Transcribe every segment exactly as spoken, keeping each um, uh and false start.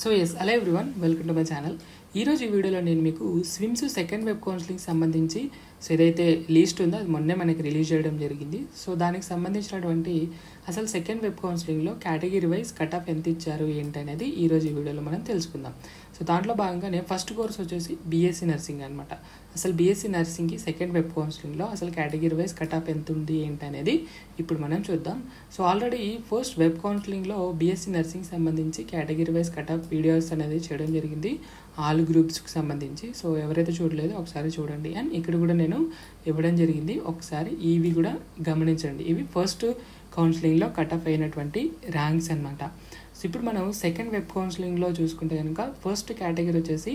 So yes hello everyone, welcome to my channel. ఈరోజు ఈ వీడియోలో నేను మీకు స్విమ్స్ సెకండ్ వెబ్ కౌన్సిలింగ్ సంబంధించి సో ఏదైతే లిస్ట్ ఉందో అది మొన్నే మనకి రిలీజ్ చేయడం జరిగింది. సో దానికి సంబంధించినటువంటి అసలు సెకండ్ వెబ్ కౌన్సిలింగ్లో కేటగిరీ వైజ్ కట్ ఆఫ్ ఎంత ఇచ్చారు ఏంటి అనేది ఈరోజు ఈ వీడియోలో మనం తెలుసుకుందాం. సో దాంట్లో భాగంగానే ఫస్ట్ కోర్స్ వచ్చేసి బీఎస్సీ నర్సింగ్ అనమాట. అసలు బీఎస్సీ నర్సింగ్కి సెకండ్ వెబ్ కౌన్సిలింగ్లో అసలు కేటగిరీ వైజ్ కట్ ఆఫ్ ఎంత ఉంది ఏంటి అనేది ఇప్పుడు మనం చూద్దాం. సో ఆల్రెడీ ఫస్ట్ వెబ్ కౌన్సిలింగ్లో బీఎస్సీ నర్సింగ్ సంబంధించి category wise cut off videos అనేది చేయడం జరిగింది ఆల్ గ్రూప్స్కి సంబంధించి. సో ఎవరైతే చూడలేదో ఒకసారి చూడండి. అండ్ ఇక్కడ కూడా నేను ఇవ్వడం జరిగింది, ఒకసారి ఇవి కూడా గమనించండి. ఇవి ఫస్ట్ కౌన్సిలింగ్లో కట్ ఆఫ్ అయినటువంటి ర్యాంక్స్ అనమాట. సో ఇప్పుడు మనం సెకండ్ వెబ్ కౌన్సిలింగ్లో చూసుకుంటే కనుక ఫస్ట్ కేటగిరీ వచ్చేసి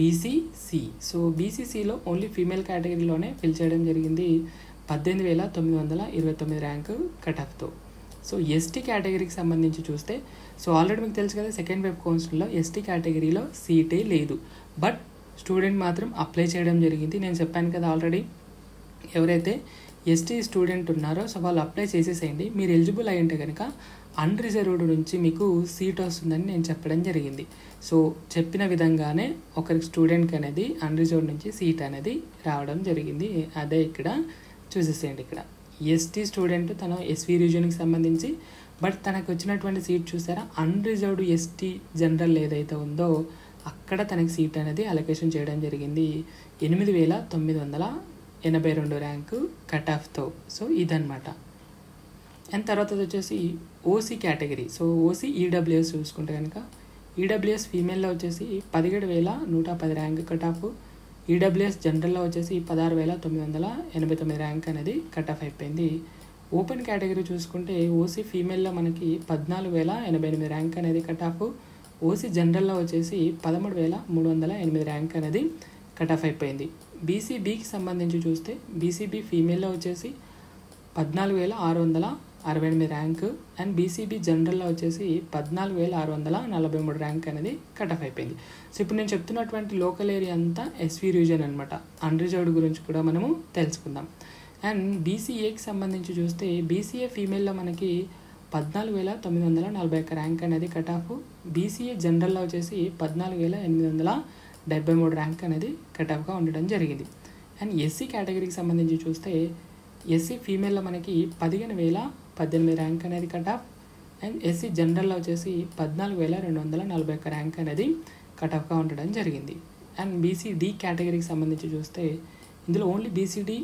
బీసీసీ. సో బీసీసీలో ఓన్లీ ఫీమేల్ కేటగిరీలోనే ఫిల్ చేయడం జరిగింది పద్దెనిమిది వేల తొమ్మిది వందల ఇరవై తొమ్మిది ర్యాంకు కట్ ఆఫ్తో. సో ఎస్టీ కేటగిరీకి సంబంధించి చూస్తే సో ఆల్రెడీ మీకు తెలుసు కదా, సెకండ్ వెబ్ కౌన్సిలింగ్లో ఎస్టీ కేటగిరీలో సీటే లేదు, బట్ స్టూడెంట్ మాత్రం అప్లై చేయడం జరిగింది. నేను చెప్పాను కదా ఆల్రెడీ, ఎవరైతే ఎస్టీ స్టూడెంట్ ఉన్నారో సో వాళ్ళు అప్లై చేసేసేయండి. మీరు ఎలిజిబుల్ అయి ఉంటే కనుక అన్రిజర్వ్డ్ నుంచి మీకు సీట్ వస్తుందని నేను చెప్పడం జరిగింది. సో చెప్పిన విధంగానే ఒకరికి స్టూడెంట్కి అనేది అన్రిజర్వ్డ్ నుంచి సీట్ అనేది రావడం జరిగింది. అదే ఇక్కడ చూసేసేయండి. ఇక్కడ ఎస్టీ స్టూడెంట్ తను ఎస్వీ రీజియన్కి సంబంధించి, బట్ తనకు వచ్చినటువంటి సీట్ చూసారా, అన్రిజర్వ్డ్ ఎస్టీ జనరల్ ఏదైతే ఉందో అక్కడ తనకి సీట్ అనేది అలొకేషన్ చేయడం జరిగింది ఎనిమిది వేల తొమ్మిది వందల ఎనభై రెండు ర్యాంకు కట్ ఆఫ్తో. సో ఇదన్నమాట. అండ్ తర్వాత వచ్చేసి OC category. So OC EWS చూసుకుంటే కనుక ఈడబ్ల్యూఎస్ ఫీమేల్లో వచ్చేసి పదిహేడు వేల నూట పది ర్యాంక్ కట్ ఆఫ్, ఈడబ్ల్యూఎస్ జనరల్లో వచ్చేసి పదహారు వేల తొమ్మిది వందల ఎనభై తొమ్మిది ర్యాంక్ అనేది కట్ ఆఫ్ అయిపోయింది. ఓపెన్ కేటగిరీ చూసుకుంటే ఓసీ ఫీమేల్లో మనకి పద్నాలుగు వేల ఎనభై ఎనిమిది ర్యాంక్ అనేది కట్ ఆఫ్, ఓసీ జనరల్లో వచ్చేసి పదమూడు వేల మూడు వందల ఎనిమిది ర్యాంక్ అనేది కట్ ఆఫ్ అయిపోయింది. బీసీబీకి సంబంధించి చూస్తే బీసీబీ ఫీమేల్లో వచ్చేసి పద్నాలుగు వేల ఆరు వందల అరవై ఎనిమిది ర్యాంకు, అండ్ బీసీబీ జనరల్లో వచ్చేసి పద్నాలుగు వేల ఆరు వందల నలభై మూడు ర్యాంక్ అనేది కట్ ఆఫ్ అయిపోయింది. సో ఇప్పుడు నేను చెప్తున్నటువంటి లోకల్ ఏరియా అంతా ఎస్వీ రీజియన్ అనమాట. అన్రిజర్వ్డ్ గురించి కూడా మనము తెలుసుకుందాం. అండ్ బీసీఏకి సంబంధించి చూస్తే బీసీఏ ఫీమేల్లో మనకి పద్నాలుగు వేల తొమ్మిది వందల నలభై ఒక్క ర్యాంక్ అనేది కట్ ఆఫ్, బీసీఏ జనరల్లో వచ్చేసి పద్నాలుగు వేల ఎనిమిది వందల డెబ్బై మూడు ర్యాంక్ అనేది కట్ ఆఫ్గా ఉండడం జరిగింది. అండ్ ఎస్సీ కేటగిరీకి సంబంధించి చూస్తే ఎస్సీ ఫీమేల్లో మనకి పదిహేను వేల పద్దెనిమిది ర్యాంక్ అనేది కట్ ఆఫ్, అండ్ ఎస్సీ జనరల్లో వచ్చేసి పద్నాలుగు వేల రెండు వందల నలభై ఒక్క ర్యాంక్ అనేది కట్ ఆఫ్గా ఉండడం జరిగింది. అండ్ బీసీడీ కేటగిరీకి సంబంధించి చూస్తే ఇందులో ఓన్లీ బీసీడీ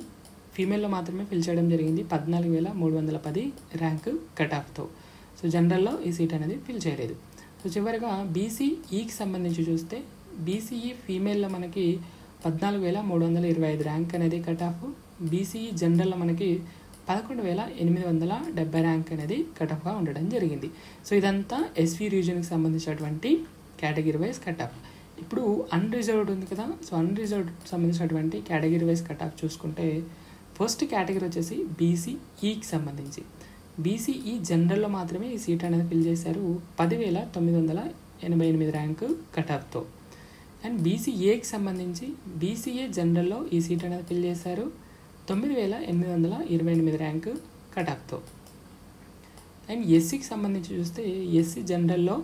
ఫీమేల్లో మాత్రమే ఫిల్ చేయడం జరిగింది పద్నాలుగు వేల మూడు వందల పది ర్యాంక్ కట్ ఆఫ్తో. సో జనరల్లో ఈ సీట్ అనేది ఫిల్ చేయలేదు. సో చివరిగా బీసీఈకి సంబంధించి చూస్తే బీసీఈ ఫీమేల్లో మనకి పద్నాలుగు వేల మూడు వందల ఇరవై ఐదు ర్యాంక్ అనేది కట్ ఆఫ్, బీసీఈ జనరల్లో మనకి పదకొండు వేల ఎనిమిది వందల డెబ్బై ర్యాంక్ అనేది కట్ ఆఫ్గా ఉండడం జరిగింది. సో ఇదంతా ఎస్వీ రీజియన్కి సంబంధించినటువంటి కేటగిరీ వైజ్ కట్ ఆఫ్. ఇప్పుడు అన్రిజర్వ్డ్ ఉంది కదా, సో అన్రిజర్వ్డ్ సంబంధించినటువంటి కేటగిరీ వైజ్ కట్ ఆఫ్ చూసుకుంటే ఫస్ట్ కేటగిరీ వచ్చేసి బీసీఈకి సంబంధించి బీసీఈ జనరల్లో మాత్రమే ఈ సీట్ అనేది ఫిల్ చేశారు పదివేల తొమ్మిది వందల ఎనభై ఎనిమిది ర్యాంకు కట్ ఆఫ్తో. అండ్ బీసీఏకి సంబంధించి బీసీఏ జనరల్లో ఈ సీట్ అనేది ఫిల్ చేశారు తొమ్మిది వేల ఎనిమిది వందల ఇరవై ఎనిమిది ర్యాంకు కట్ ఆఫ్తో. అండ్ ఎస్సీకి సంబంధించి చూస్తే ఎస్సీ జనరల్లో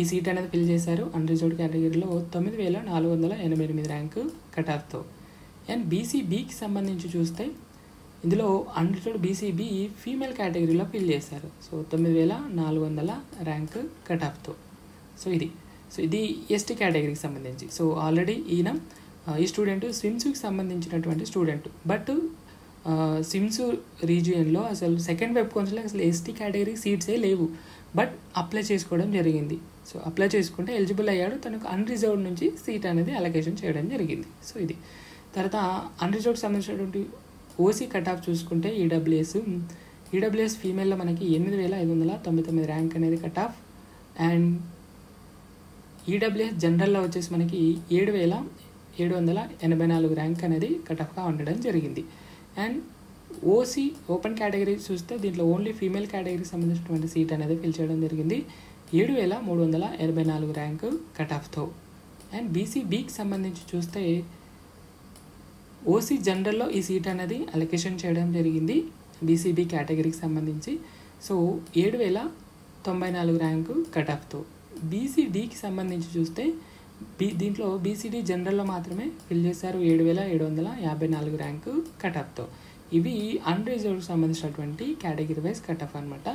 ఈ సీట్ అనేది ఫిల్ చేశారు అన్రిజర్వ్డ్ కేటగిరీలో తొమ్మిది వేల నాలుగు వందల ఎనభై ఎనిమిది ర్యాంకు కట్ ఆఫ్తో. అండ్ బీసీబీకి సంబంధించి చూస్తే ఇందులో అన్రిజర్వ్డ్ బీసీబీ ఫీమేల్ కేటగిరీలో ఫిల్ చేశారు సో తొమ్మిది వేల నాలుగు వందల ర్యాంకు కట్ ఆఫ్తో. సో ఇది సో ఇది ఎస్టీ కేటగిరీకి సంబంధించి. సో ఆల్రెడీ ఈయన ఈ స్టూడెంట్ స్విమ్స్కి సంబంధించినటువంటి స్టూడెంట్, బట్ స్విమ్స్ రీజియన్లో అసలు సెకండ్ వెబ్ కౌన్సిలింగ్ అసలు ఎస్టీ కేటగిరీ సీట్సే లేవు, బట్ అప్లై చేసుకోవడం జరిగింది. సో అప్లై చేసుకుంటే ఎలిజిబుల్ అయ్యాడు, తనకు అన్రిజర్వ్డ్ నుంచి సీట్ అనేది అలొకేషన్ చేయడం జరిగింది. సో ఇది తర్వాత అన్రిజర్వ్డ్ సంబంధించినటువంటి ఓసీ కట్ ఆఫ్ చూసుకుంటే ఈడబ్ల్యూఎస్ ఈడబ్ల్యూఎస్ ఫీమేల్లో మనకి ఎనిమిది వేల ఐదు వందల తొంభై తొమ్మిది ర్యాంక్ అనేది కట్ ఆఫ్, అండ్ ఈడబ్ల్యూఎస్ జనరల్లో వచ్చేసి మనకి ఏడు వేల ఏడు వందల ఎనభై నాలుగు ర్యాంక్ అనేది కట్ ఆఫ్గా ఉండడం జరిగింది. అండ్ ఓసీ ఓపెన్ కేటగిరీ చూస్తే దీంట్లో ఓన్లీ ఫీమేల్ కేటగిరీకి సంబంధించినటువంటి సీట్ అనేది ఫిల్ చేయడం జరిగింది ఏడు వేల మూడు వందల ఎనభై నాలుగు ర్యాంకు కట్ ఆఫ్తో. అండ్ బీసీబీకి సంబంధించి చూస్తే ఓసీ జనరల్లో ఈ సీట్ అనేది అలొకేషన్ చేయడం జరిగింది బీసీబీ కేటగిరీకి సంబంధించి సో ఏడు వేల తొంభై నాలుగు ర్యాంకు కట్ ఆఫ్తో. బీసీడీకి సంబంధించి చూస్తే బీ దీంట్లో బీసీడీ జనరల్లో మాత్రమే ఫిల్ చేశారు ఏడు వేల ఏడు వందల యాభై నాలుగు ర్యాంకు కటాఫ్తో. ఇవి అన్రిజర్వ్డ్ సంబంధించినటువంటి కేటగిరీ వైజ్ కటాఫ్ అనమాట.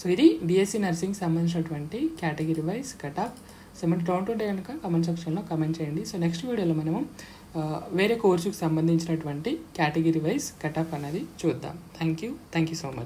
సో ఇది బీఎస్సీ నర్సింగ్ సంబంధించినటువంటి కేటగిరీ వైజ్ కటాఫ్. సో మనకి డౌట్ ఉంటే కనుక కమెంట్ సెక్షన్లో కమెంట్ చేయండి. సో నెక్స్ట్ వీడియోలో మనము వేరే కోర్సుకు సంబంధించినటువంటి కేటగిరీ వైజ్ కటాఫ్ అనేది చూద్దాం. Thank you thank you so much.